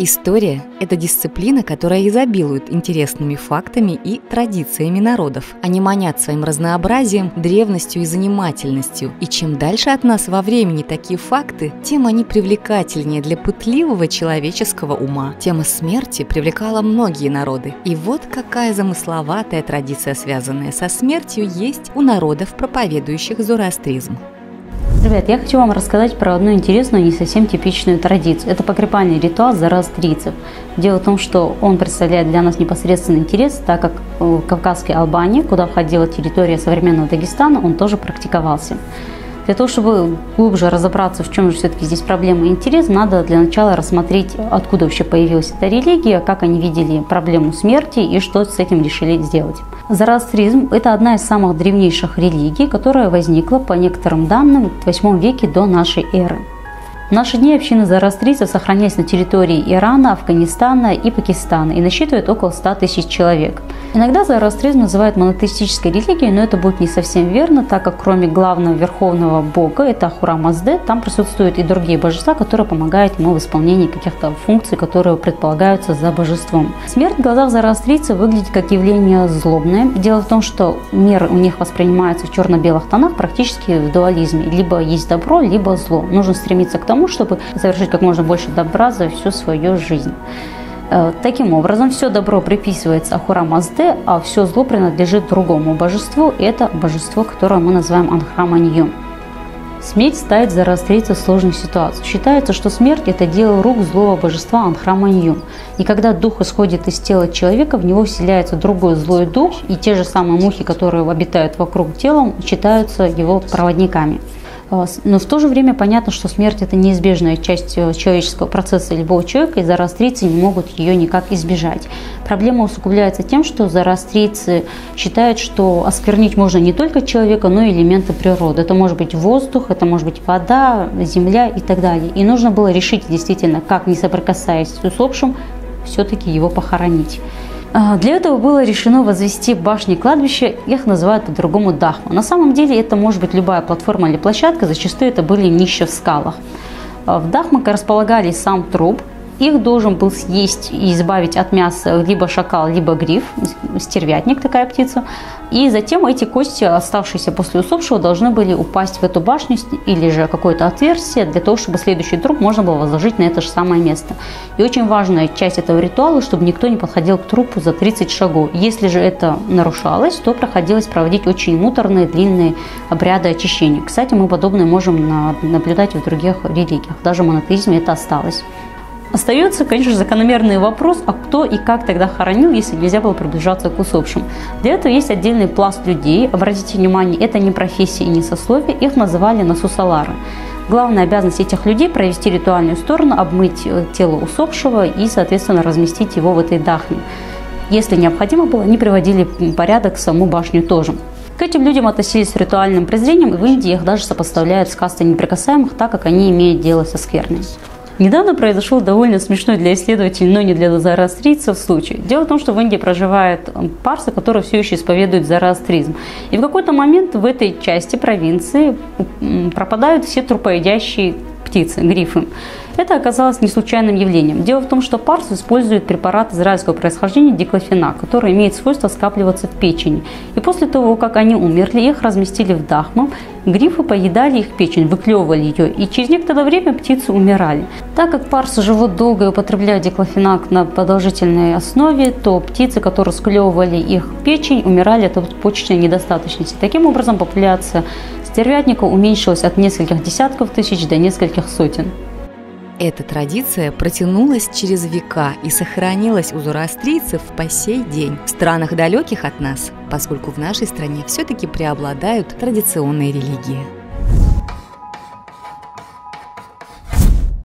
История – это дисциплина, которая изобилует интересными фактами и традициями народов. Они манят своим разнообразием, древностью и занимательностью. И чем дальше от нас во времени такие факты, тем они привлекательнее для пытливого человеческого ума. Тема смерти привлекала многие народы. И вот какая замысловатая традиция, связанная со смертью, есть у народов, проповедующих зороастризм. Ребят, я хочу вам рассказать про одну интересную, не совсем типичную традицию. Это погребальный ритуал зороастрийцев. Дело в том, что он представляет для нас непосредственный интерес, так как в Кавказской Албании, куда входила территория современного Дагестана, он тоже практиковался. Для того, чтобы глубже разобраться, в чем же все-таки здесь проблема и интерес, надо для начала рассмотреть, откуда вообще появилась эта религия, как они видели проблему смерти и что с этим решили сделать. Зороастризм – это одна из самых древнейших религий, которая возникла, по некоторым данным, в 8 веке до нашей эры. В наши дни общины зороастрийцев сохранились на территории Ирана, Афганистана и Пакистана и насчитывают около 100 тысяч человек. Иногда зороастризм называют монотеистической религией, но это будет не совсем верно, так как кроме главного верховного бога, это Ахура Мазды, там присутствуют и другие божества, которые помогают ему в исполнении каких-то функций, которые предполагаются за божеством. Смерть в глазах зороастрийцев выглядит как явление злобное. Дело в том, что мир у них воспринимается в черно-белых тонах, практически в дуализме. Либо есть добро, либо зло. Нужно стремиться к тому, чтобы совершить как можно больше добра за всю свою жизнь. Таким образом, все добро приписывается Ахура Мазде, а все зло принадлежит другому божеству. Это божество, которое мы называем Ангра-Майнью. Смерть ставит зороастрийцев в сложную ситуацию. Считается, что смерть – это дело рук злого божества Ангра-Майнью. И когда дух исходит из тела человека, в него вселяется другой злой дух, и те же самые мухи, которые обитают вокруг тела, считаются его проводниками. Но в то же время понятно, что смерть – это неизбежная часть человеческого процесса любого человека, и зороастрийцы не могут ее никак избежать. Проблема усугубляется тем, что зороастрийцы считают, что осквернить можно не только человека, но и элементы природы. Это может быть воздух, это может быть вода, земля и так далее. И нужно было решить действительно, как, не соприкасаясь с усопшим, все-таки его похоронить. Для этого было решено возвести башни кладбища, их называют по-другому Дахма. На самом деле это может быть любая платформа или площадка, зачастую это были нищие в скалах. В Дахмах располагались сам труп, их должен был съесть и избавить от мяса либо шакал, либо гриф, стервятник такая птица. И затем эти кости, оставшиеся после усопшего, должны были упасть в эту башню или же какое-то отверстие, для того, чтобы следующий труп можно было возложить на это же самое место. И очень важная часть этого ритуала, чтобы никто не подходил к трупу за 30 шагов. Если же это нарушалось, то приходилось проводить очень муторные, длинные обряды очищения. Кстати, мы подобное можем наблюдать в других религиях, даже в монотеизме это осталось. Остается, конечно же, закономерный вопрос, а кто и как тогда хоронил, если нельзя было приближаться к усопшим. Для этого есть отдельный пласт людей, обратите внимание, это не профессия и не сословие, их называли насусалары. Главная обязанность этих людей – провести ритуальную сторону, обмыть тело усопшего и, соответственно, разместить его в этой дахме. Если необходимо было, они приводили в порядок саму башню тоже. К этим людям относились с ритуальным презрением, и в Индии их даже сопоставляют с кастой неприкасаемых, так как они имеют дело со скверной. Недавно произошел довольно смешной для исследователей, но не для зороастрийцев случай. Дело в том, что в Индии проживает парсы, которые все еще исповедуют зороастризм. И в какой-то момент в этой части провинции пропадают все трупоедящие птицы, грифы. Это оказалось не случайным явлением. Дело в том, что парсы используют препарат израильского происхождения диклофенак, который имеет свойство скапливаться в печени. И после того, как они умерли, их разместили в дахмах, грифы поедали их печень, выклевывали ее, и через некоторое время птицы умирали. Так как парсы живут долго и употребляют диклофенак на продолжительной основе, то птицы, которые склевывали их печень, умирали от почечной недостаточности. Таким образом, популяция стервятника уменьшилась от нескольких десятков тысяч до нескольких сотен. Эта традиция протянулась через века и сохранилась у зороастрийцев по сей день в странах, далеких от нас, поскольку в нашей стране все-таки преобладают традиционные религии.